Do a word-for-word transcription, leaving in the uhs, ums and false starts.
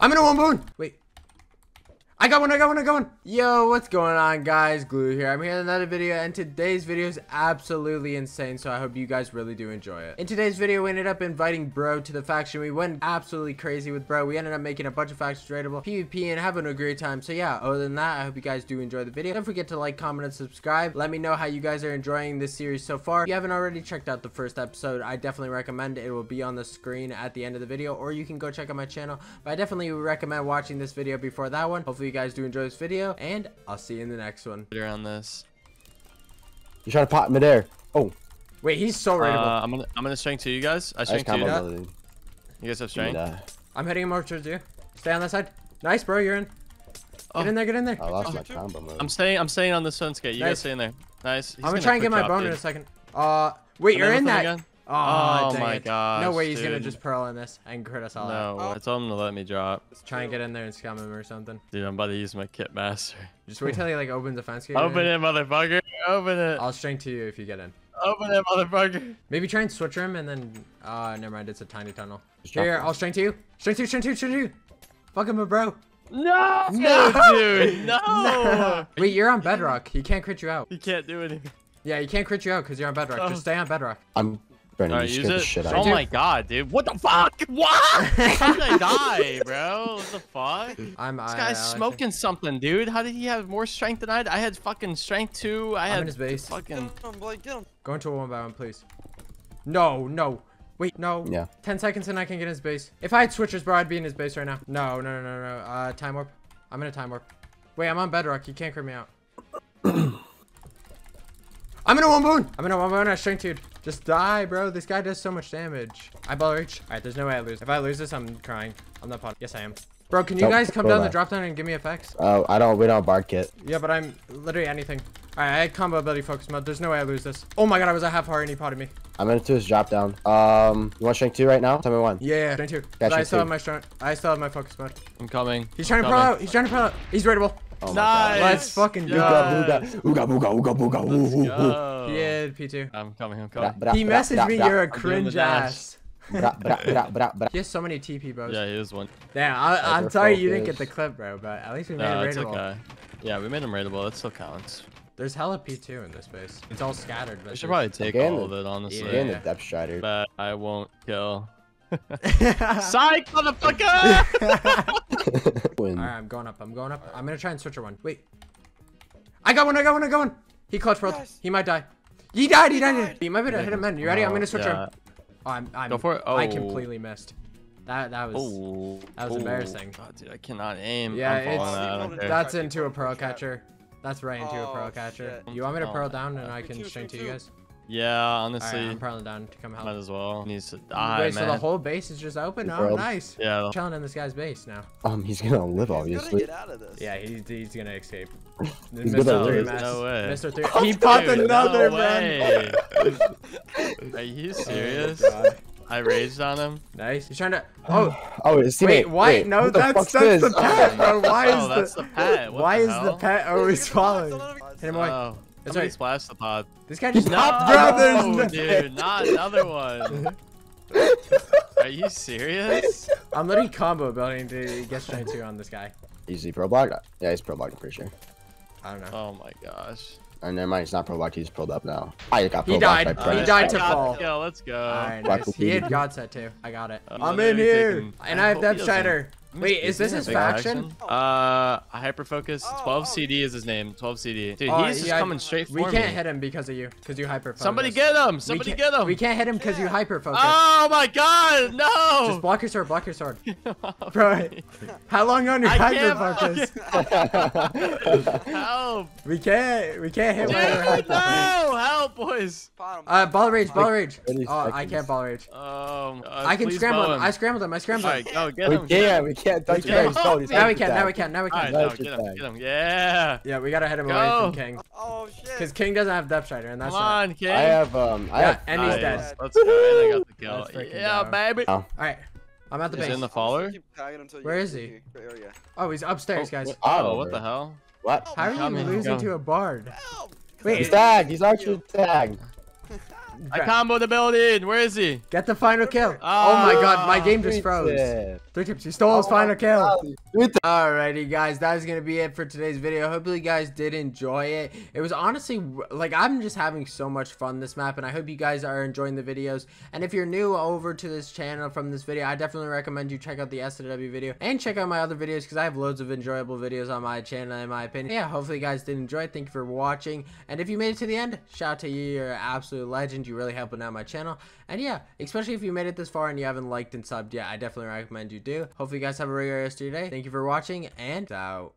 I'm in a one boon. Wait. I got one, I got one, I got one. Yo, what's going on, guys? Glue here. I'm here in another video, and today's video is absolutely insane, so I hope you guys really do enjoy it. In today's video, we ended up inviting Bro to the faction. We went absolutely crazy with Bro. We ended up making a bunch of factions raidable, PvP, and having a great time. So yeah, other than that, I hope you guys do enjoy the video. Don't forget to like, comment, and subscribe. Let me know how you guys are enjoying this series so far. If you haven't already checked out the first episode, I definitely recommend it. It will be on the screen at the end of the video, or you can go check out my channel. But I definitely recommend watching this video before that one. Hopefully you guys do enjoy this video, and I'll see you in the next one. Around this, you try to pop midair. Oh, wait, he's so raidable. Uh, I'm gonna, I'm gonna strength to you guys. I strength to you. Brother, you guys have strength. And, uh, I'm heading him over towards you. Stay on that side. Nice, Bro. You're in. Oh. Get in there. Get in there. I lost oh. my combo mode. I'm staying. I'm staying on the sunskate. You nice. guys stay in there. Nice. He's I'm gonna try and get my bone dude. in a second. Uh, wait, and you're in that. Again? Oh, oh my god! No way he's dude. gonna just pearl on this and crit us all no, out. No, oh. I told him to let me drop. Let's try and get in there and scam him or something. Dude, I'm about to use my kit master. Just wait till he like opens the fence gate. Open it, motherfucker! Open it! I'll strength to you if you get in. Open it, motherfucker! Maybe try and switch him and then. Ah, uh, never mind. It's a tiny tunnel. Here, here, I'll strength to you. Strength to you, strength to you, strength to you. Fuck him, Bro. No! No, dude! No! no. Wait, you're on bedrock. He can't crit you out. He can't do anything. Yeah, he can't crit you out because you're on bedrock. Oh. Just stay on bedrock. I'm. Brandon, right, use it. Shit out. Oh my god, dude. What the fuck? What? How did I die, bro? What the fuck? I'm, this guy's I, I smoking like something, dude. How did he have more strength than I did? I had fucking strength too. I I'm had in his base. Fucking... Get him, Blake. Get him. Go into a one by one, please. No, no. Wait, no. Yeah. ten seconds and I can get in his base. If I had switchers, bro, I'd be in his base right now. No, no, no, no, no. Uh, time warp. I'm in a time warp. Wait, I'm on bedrock. You can't crit me out. I'm in a one boon. I'm in a one boon. I strength dude. Just die, bro. This guy does so much damage. Eyeball reach. All right, there's no way I lose. If I lose this, I'm crying. I'm not pot. Yes, I am. Bro, can you nope, guys come down back. the drop down and give me effects? Oh, I don't. We don't bark it. Yeah, but I'm literally anything. All right, I had combo ability focus mode. There's no way I lose this. Oh my god, I was a half heart and he potted me. I'm into his drop down. Um, you want strength two right now? Tell me one. Yeah, yeah, strength two. But I still two. have my strength. I still have my focus mode. I'm coming. He's trying I'm to pro out. He's trying to pro out. He's raidable. Oh nice. Let's fucking do yes. it. Ooga, ooga, ooga, ooga, ooga, go. Yeah, P two. I'm coming, I'm coming. He messaged me, you're a cringe ass. He has so many T P, bros. Yeah, he is one. Damn, I, I'm sorry you didn't get the clip, bro, but at least we made no, it raidable. Okay. Yeah, we made him raidable. That still counts. There's hella P two in this base. It's all scattered. But we should probably take all of it, honestly. Yeah, in the depth strider. But I won't kill. Psych, motherfucker! Alright, I'm going up. I'm going up. I'm gonna try and switch her one. Wait. I got one. I got one. I got one. He clutch world. Yes. He might die. He died. He died. He, died. he might be able to hit him, man. You ready? Oh, I'm gonna switch yeah. her. Oh, I'm, I'm, Go for it. Oh. I completely missed. That that was oh. that was oh. embarrassing. God, dude, I cannot aim. Yeah, I'm it's out. that's into a pearl catcher. That's right into oh, a pearl catcher. Shit. You want me to pearl down and I can strength to you guys? Yeah, honestly. Right, I'm probably down to come help. Might as well. He needs to die, Wait, man. so the whole base is just open? Oh, nice. Yeah. I'm chilling in this guy's base now. Um, he's gonna live, obviously. He's gonna get out of this. Yeah, he's, he's gonna escape. he's Mister Three mass. No way. Mister Three. Oh, he dude, popped another, no man. Are you serious? Oh, I raged on him. Nice. He's trying to. Oh. Oh, his teammate. Wait, why? Wait, no, that's the that's the pet, bro. Why is oh, the? That's the pet. What why the is the pet always falling? Hit him away. Somebody splashed the pod. This guy just popped. No, no, dude, not another one. Are you serious? I'm literally combo building to get strength two on this guy. Easy pro block? Yeah, he's pro block, I'm pretty sure. I don't know. Oh my gosh. Oh, never mind, he's not pro blocked, he's pulled up now. I got pro blocked by Prez. He died to fall. Yeah, let's go. Alright, nice. He had God set too. I got it. I'm, I'm in here. And I have Depth Strider. Wait, is this his faction? Uh, Hyperfocus. twelve C D is his name. twelve C D. Dude, oh, he's just yeah, coming straight for me. We can't me. hit him because of you, because you hyperfocus. Somebody get him! Somebody get him! We can't hit him because yeah. you hyperfocus. Oh my god, no! Just block your sword. Block your sword. Bro, how long on your hyperfocus? Help! We can't. We can't hit. Dude, no! Help, boys. Uh, ball rage. Ball rage. Oh, I can't ball rage. Um, uh, I can scramble him. him. I scrambled him. I scrambled him. All right, go get him. Yeah, we can't touch him. Now, now we can, now we can, now we can. All right, no, get him, get him. Yeah. Yeah, we gotta head him Go. away from King. Oh, shit. Because King doesn't have Depth Strider, and that's Come on, King. I have, um, I yeah, have. And he's nice. dead. Let's go. And I got the kill. Yeah, down. baby. Oh. All right. I'm at the he's base. He's in the follower? Where is he? Oh, he's upstairs, guys. Oh, what the hell? What? How are you losing to a bard? Wait. He's tagged. He's actually tagged. I comboed the building. Where is he? Get the final kill. Oh, oh my god, my game just froze. It. Three tips. He stole his oh, final kill. Alrighty, guys, that is gonna be it for today's video. Hopefully, you guys did enjoy it. It was honestly like I'm just having so much fun this map, and I hope you guys are enjoying the videos. And if you're new over to this channel from this video, I definitely recommend you check out the S W video and check out my other videos because I have loads of enjoyable videos on my channel, in my opinion. Yeah, hopefully, you guys did enjoy it. Thank you for watching, and if you made it to the end, shout out to you. You're an absolute legend. You're really helping out my channel. And yeah, especially if you made it this far and you haven't liked and subbed yet, I definitely recommend you do. Hopefully you guys have a great rest of your day. Thank you for watching, and out.